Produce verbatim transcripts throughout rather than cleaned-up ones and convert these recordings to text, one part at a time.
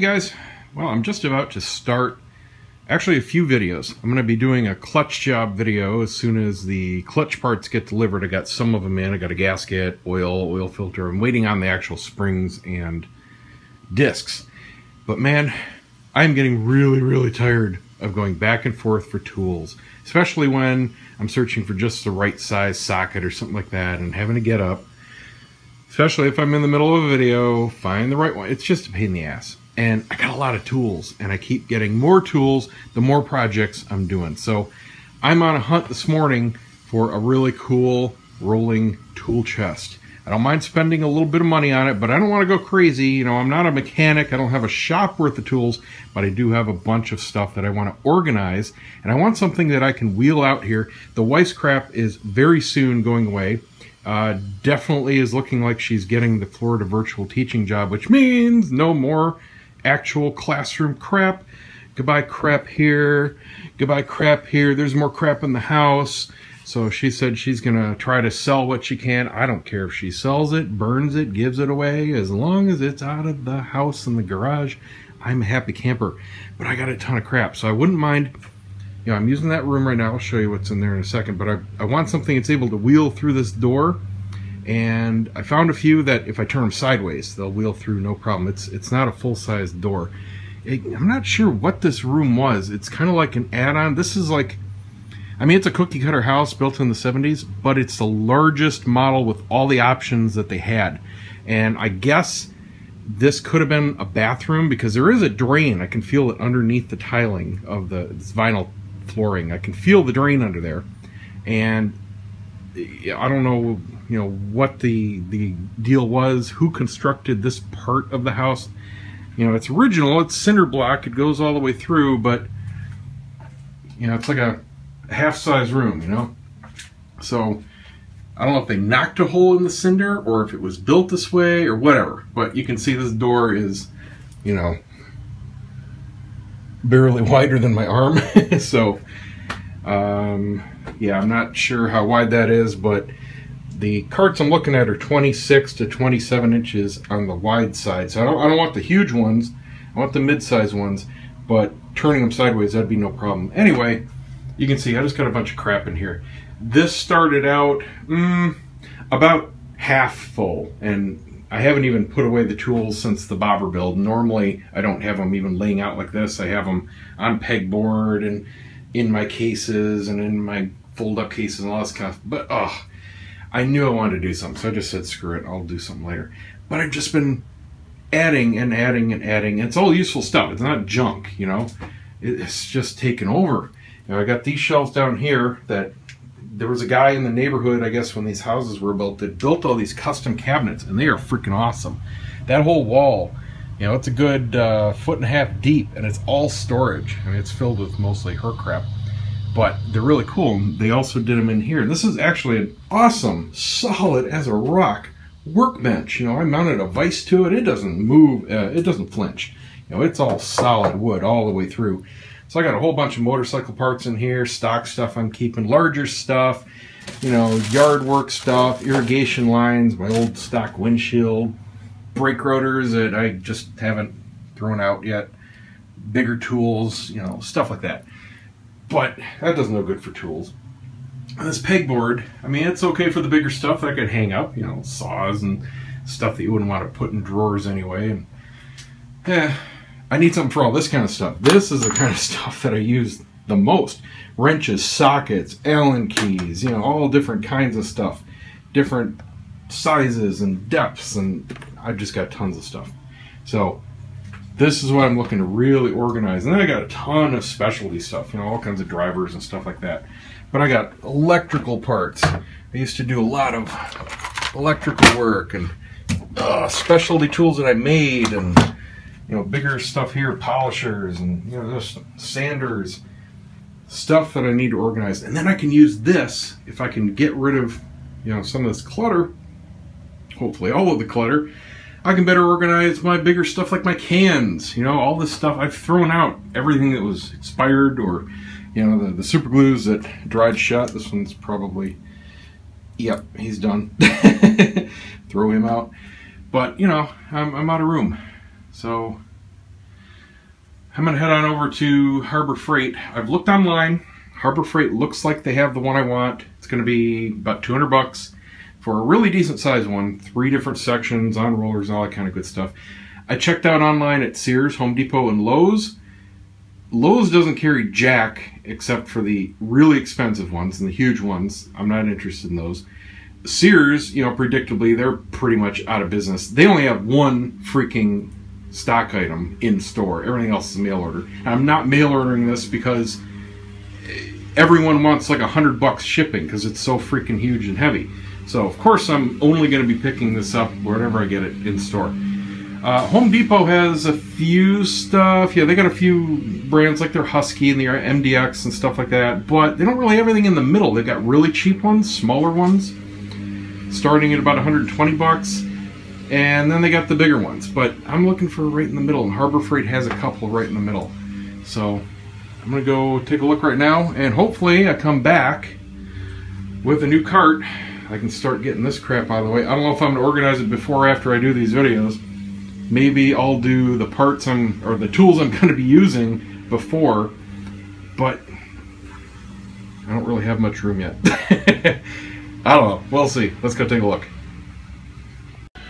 Hey guys, well I'm just about to start actually a few videos. I'm going to be doing a clutch job video as soon as the clutch parts get delivered. I got some of them in. I got a gasket, oil, oil filter. I'm waiting on the actual springs and discs. But man, I'm getting really, really tired of going back and forth for tools, especially when I'm searching for just the right size socket or something like that and having to get up. Especially if I'm in the middle of a video, find the right one. It's just a pain in the ass. And I got a lot of tools, and I keep getting more tools the more projects I'm doing. So I'm on a hunt this morning for a really cool rolling tool chest. I don't mind spending a little bit of money on it, but I don't want to go crazy. You know, I'm not a mechanic. I don't have a shop worth of tools, but I do have a bunch of stuff that I want to organize, and I want something that I can wheel out here. The wife's crap is very soon going away. Uh, definitely is looking like she's getting the Florida virtual teaching job, which means no more actual classroom crap. Goodbye crap here, goodbye crap here. There's more crap in the house. So she said she's gonna try to sell what she can. I don't care if she sells it, burns it, gives it away, as long as it's out of the house and the garage. I'm a happy camper, but I got a ton of crap, so I wouldn't mind. You know, I'm using that room right now. I'll show you what's in there in a second, but I, I want something that's able to wheel through this door. And I found a few that if I turn them sideways, they'll wheel through no problem. It's it's not a full-size door. It, I'm not sure what this room was. It's kind of like an add-on. This is like, I mean, it's a cookie-cutter house built in the seventies, but it's the largest model with all the options that they had. And I guess this could have been a bathroom because there is a drain. I can feel it underneath the tiling of the this vinyl flooring. I can feel the drain under there. And I don't know, you know, what the the deal was, who constructed this part of the house. You know, it's original, it's cinder block, it goes all the way through, but, you know, it's like a half-size room, you know? So, I don't know if they knocked a hole in the cinder, or if it was built this way, or whatever, but you can see this door is, you know, barely wider than my arm, so, um, yeah, I'm not sure how wide that is, but the carts I'm looking at are twenty-six to twenty-seven inches on the wide side. So I don't, I don't want the huge ones. I want the mid-size ones, but turning them sideways, that'd be no problem. Anyway, you can see I just got a bunch of crap in here. This started out mm, about half full, and I haven't even put away the tools since the bobber build. Normally, I don't have them even laying out like this. I have them on pegboard and in my cases and in my fold-up cases and all this stuff, but oh. I knew I wanted to do something, so I just said, screw it, I'll do something later. But I've just been adding and adding and adding. It's all useful stuff. It's not junk, you know. It's just taken over. You know, I got these shelves down here that there was a guy in the neighborhood, I guess, when these houses were built, that built all these custom cabinets, and they are freaking awesome. That whole wall, you know, it's a good uh, foot and a half deep, and it's all storage. I mean, it's filled with mostly her crap. But they're really cool. They also did them in here. This is actually an awesome, solid as a rock workbench. You know, I mounted a vise to it. It doesn't move. Uh, it doesn't flinch. You know, it's all solid wood all the way through. So I got a whole bunch of motorcycle parts in here, stock stuff I'm keeping, larger stuff, you know, yard work stuff, irrigation lines, my old stock windshield, brake rotors that I just haven't thrown out yet, bigger tools, you know, stuff like that. But that doesn't look good for tools. And this pegboard, I mean, it's okay for the bigger stuff that I could hang up, you know, saws and stuff that you wouldn't want to put in drawers anyway. And yeah, I need something for all this kind of stuff. This is the kind of stuff that I use the most. Wrenches, sockets, Allen keys, you know, all different kinds of stuff. Different sizes and depths, and I've just got tons of stuff. So this is what I'm looking to really organize. And then I got a ton of specialty stuff, you know, all kinds of drivers and stuff like that. But I got electrical parts. I used to do a lot of electrical work and uh, specialty tools that I made and, you know, bigger stuff here, polishers and, you know, just sanders, stuff that I need to organize. And then I can use this if I can get rid of, you know, some of this clutter, hopefully all of the clutter. I can better organize my bigger stuff like my cans, you know, all this stuff. I've thrown out everything that was expired or, you know, the, the super glues that dried shut. This one's probably, yep, he's done. Throw him out. But, you know, I'm, I'm out of room. So I'm gonna head on over to Harbor Freight. I've looked online. Harbor Freight looks like they have the one I want. It's gonna be about two hundred bucks for a really decent size one. Three different sections, on rollers, and all that kind of good stuff. I checked out online at Sears, Home Depot, and Lowes. Lowes doesn't carry jack except for the really expensive ones and the huge ones. I'm not interested in those. Sears, you know, predictably, they're pretty much out of business. They only have one freaking stock item in store. Everything else is mail order. And I'm not mail ordering this because everyone wants like a hundred bucks shipping because it's so freaking huge and heavy. So of course I'm only going to be picking this up wherever I get it in store. Uh, Home Depot has a few stuff. Yeah, they got a few brands like their Husky and their M D X and stuff like that, but they don't really have everything in the middle. They've got really cheap ones, smaller ones, starting at about one hundred twenty bucks, and then they got the bigger ones, but I'm looking for right in the middle, and Harbor Freight has a couple right in the middle. So I'm gonna go take a look right now, and hopefully I come back with a new cart. I can start getting this crap out of the way. I don't know if I'm gonna organize it before or after I do these videos. Maybe I'll do the parts I'm, or the tools I'm going to be using before, but I don't really have much room yet. I don't know. We'll see. Let's go take a look. All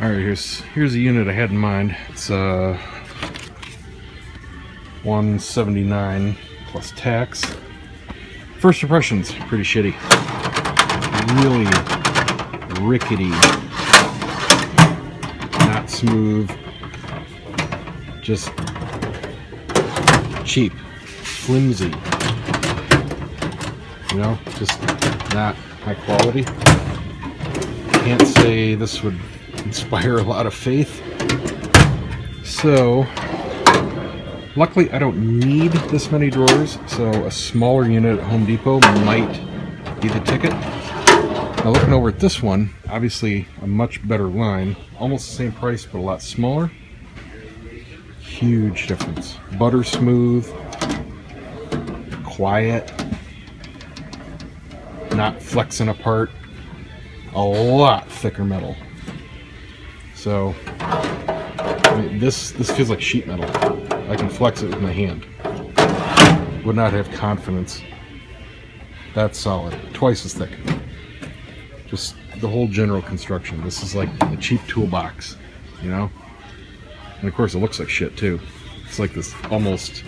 right, here's here's a unit I had in mind. It's uh, one seventy-nine plus tax. First impressions, pretty shitty. Really rickety. Smooth, just cheap, flimsy, you know, just not high quality. Can't say this would inspire a lot of faith. So luckily I don't need this many drawers, so a smaller unit at Home Depot might be the ticket. Now looking over at this one, obviously a much better line, almost the same price but a lot smaller. Huge difference. Butter smooth, quiet, not flexing apart, a lot thicker metal. So I mean, this this feels like sheet metal. I can flex it with my hand. Would not have confidence. That's solid, twice as thick. Just the whole general construction. This is like a cheap toolbox, you know? And of course it looks like shit too. It's like this almost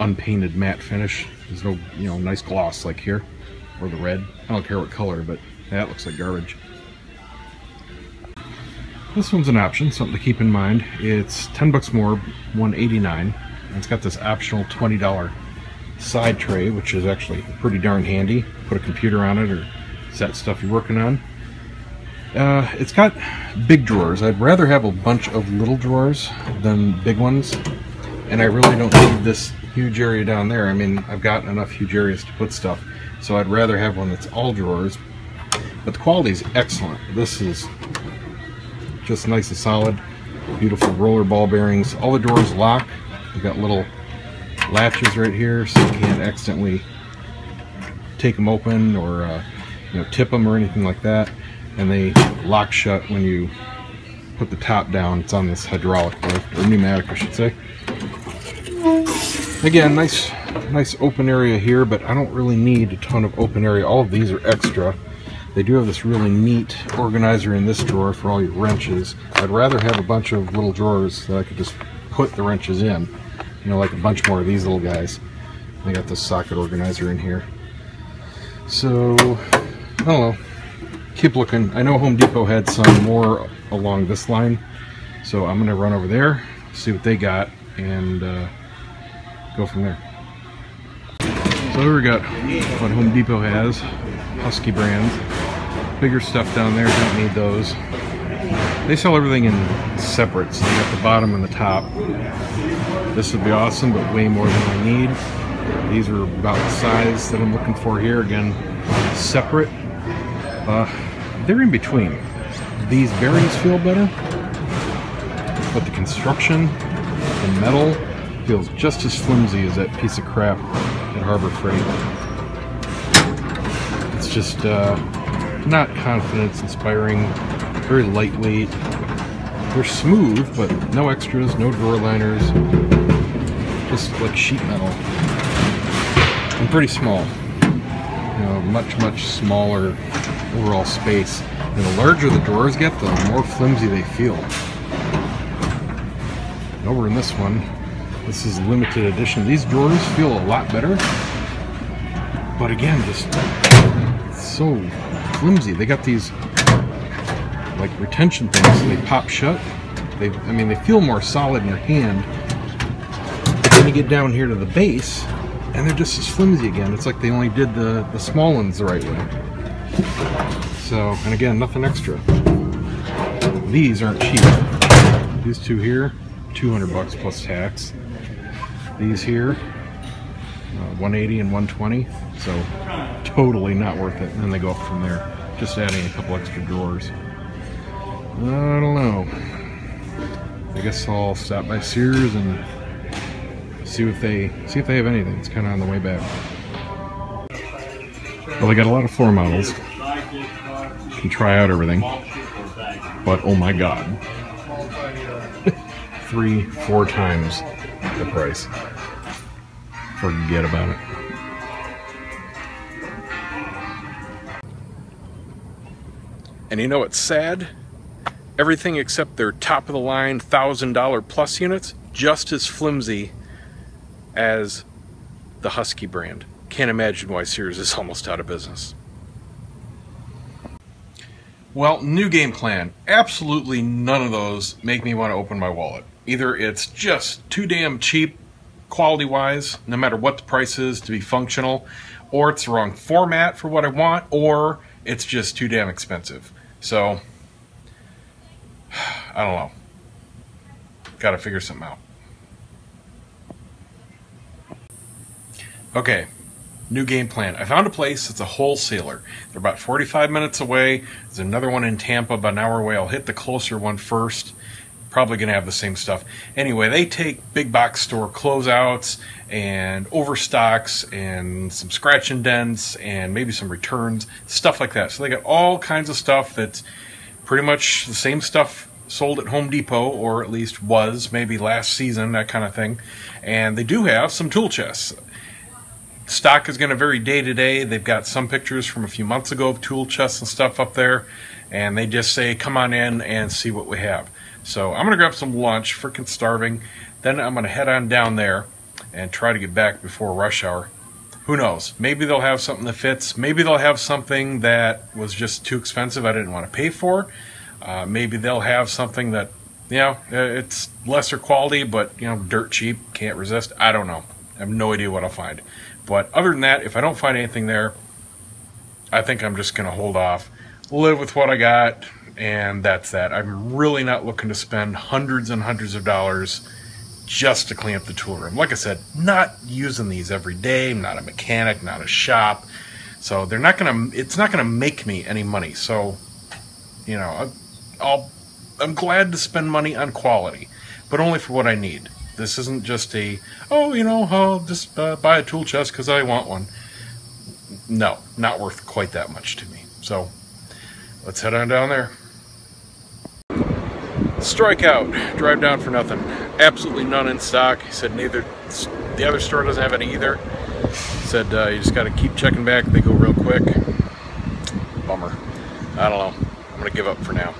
unpainted matte finish. There's no, you know, nice gloss like here, or the red. I don't care what color, but that looks like garbage. This one's an option, something to keep in mind. It's ten bucks more, one eighty-nine. And it's got this optional twenty dollar side tray, which is actually pretty darn handy. Put a computer on it or that stuff you're working on. Uh, it's got big drawers. I'd rather have a bunch of little drawers than big ones, and I really don't need this huge area down there. I mean, I've got enough huge areas to put stuff, so I'd rather have one that's all drawers, but the quality is excellent. This is just nice and solid. Beautiful roller ball bearings. All the drawers lock. We've got little latches right here so you can't accidentally take them open or uh, you know, tip them or anything like that, and they lock shut when you put the top down. It's on this hydraulic lift, or pneumatic I should say. Again, nice nice open area here, but I don't really need a ton of open area. All of these are extra. They do have this really neat organizer in this drawer for all your wrenches. I'd rather have a bunch of little drawers that I could just put the wrenches in, you know, like a bunch more of these little guys. They got this socket organizer in here. So I don't know. Keep looking. I know Home Depot had some more along this line, so I'm going to run over there, see what they got, and uh, go from there. So here we got what Home Depot has. Husky brands. Bigger stuff down there. Don't need those. They sell everything in separates. So they got the bottom and the top. This would be awesome, but way more than I need. These are about the size that I'm looking for here. Again, separate. Uh, they're in between. These bearings feel better, but the construction, the metal, feels just as flimsy as that piece of crap at Harbor Freight. It's just uh, not confidence inspiring, very lightweight. They're smooth, but no extras, no drawer liners. This is like sheet metal and pretty small. You know, much, much smaller overall space. And the larger the drawers get, the more flimsy they feel. And over in this one, this is limited edition. These drawers feel a lot better, but again, just so flimsy. They got these like retention things, so they pop shut. They, I mean, they feel more solid in your hand. But then you get down here to the base, and they're just as flimsy again. It's like they only did the, the small ones the right way. So, and again, nothing extra. These aren't cheap. These two here, two hundred bucks plus tax. These here, uh, one eighty and one twenty. So, totally not worth it. And then they go up from there. Just adding a couple extra drawers. I don't know. I guess I'll stop by Sears and see if they see if they have anything. It's kind of on the way back. Well, they got a lot of floor models. You can try out everything, but oh my god, three, four times the price. Forget about it. And you know what's sad? Everything except their top-of-the-line one thousand dollar plus units, just as flimsy as the Husky brand. Can't imagine why Sears is almost out of business. Well, new game plan. Absolutely none of those make me want to open my wallet. Either it's just too damn cheap, quality-wise, no matter what the price is to be functional, or it's the wrong format for what I want, or it's just too damn expensive. So, I don't know. Gotta figure something out. Okay, new game plan. I found a place that's a wholesaler. They're about forty-five minutes away. There's another one in Tampa about an hour away. I'll hit the closer one first. Probably gonna have the same stuff. Anyway, they take big box store closeouts and overstocks and some scratch and dents and maybe some returns, stuff like that. So they got all kinds of stuff that's pretty much the same stuff sold at Home Depot, or at least was, maybe last season, that kind of thing. And they do have some tool chests. Stock is going to vary day to day. They've got some pictures from a few months ago of tool chests and stuff up there. And they just say, come on in and see what we have. So I'm going to grab some lunch, freaking starving. Then I'm going to head on down there and try to get back before rush hour. Who knows? Maybe they'll have something that fits. Maybe they'll have something that was just too expensive I didn't want to pay for. Uh, maybe they'll have something that, you know, it's lesser quality, but, you know, dirt cheap, can't resist. I don't know. I have no idea what I'll find. But other than that, if I don't find anything there, I think I'm just going to hold off, live with what I got, and that's that. I'm really not looking to spend hundreds and hundreds of dollars just to clean up the tool room. Like I said, not using these every day. I'm not a mechanic, not a shop, so they're not gonna. It's not gonna make me any money. So, you know, I, I'll. I'm glad to spend money on quality, but only for what I need. This isn't just a oh, you know, I'll just uh, buy a tool chest because I want one. No, not worth quite that much to me. So, let's head on down there. Strike out, drive down for nothing. Absolutely none in stock. He said neither, the other store doesn't have any either. He said uh, you just got to keep checking back. They go real quick. Bummer. I don't know. I'm going to give up for now.